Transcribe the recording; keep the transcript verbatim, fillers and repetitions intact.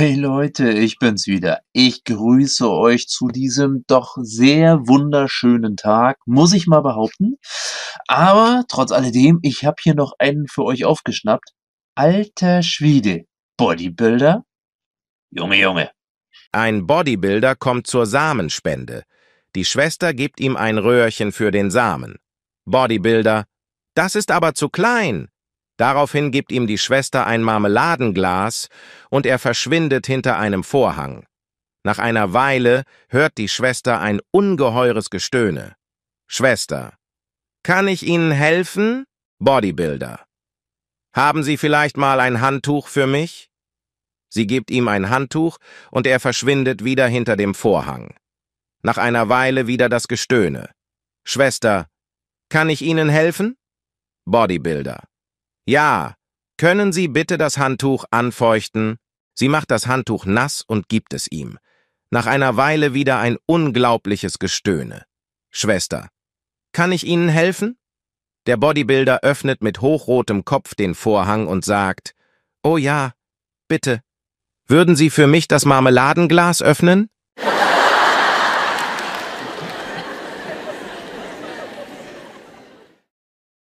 Hey Leute, ich bin's wieder. Ich grüße euch zu diesem doch sehr wunderschönen Tag, muss ich mal behaupten. Aber trotz alledem, ich habe hier noch einen für euch aufgeschnappt. Alter Schwede, Bodybuilder? Junge, Junge. Ein Bodybuilder kommt zur Samenspende. Die Schwester gibt ihm ein Röhrchen für den Samen. Bodybuilder, das ist aber zu klein. Daraufhin gibt ihm die Schwester ein Marmeladenglas und er verschwindet hinter einem Vorhang. Nach einer Weile hört die Schwester ein ungeheures Gestöhne. Schwester, kann ich Ihnen helfen? Bodybuilder, haben Sie vielleicht mal ein Handtuch für mich? Sie gibt ihm ein Handtuch und er verschwindet wieder hinter dem Vorhang. Nach einer Weile wieder das Gestöhne. Schwester, kann ich Ihnen helfen? Bodybuilder, ja, können Sie bitte das Handtuch anfeuchten? Sie macht das Handtuch nass und gibt es ihm. Nach einer Weile wieder ein unglaubliches Gestöhne. Schwester, kann ich Ihnen helfen? Der Bodybuilder öffnet mit hochrotem Kopf den Vorhang und sagt, oh ja, bitte. Würden Sie für mich das Marmeladenglas öffnen?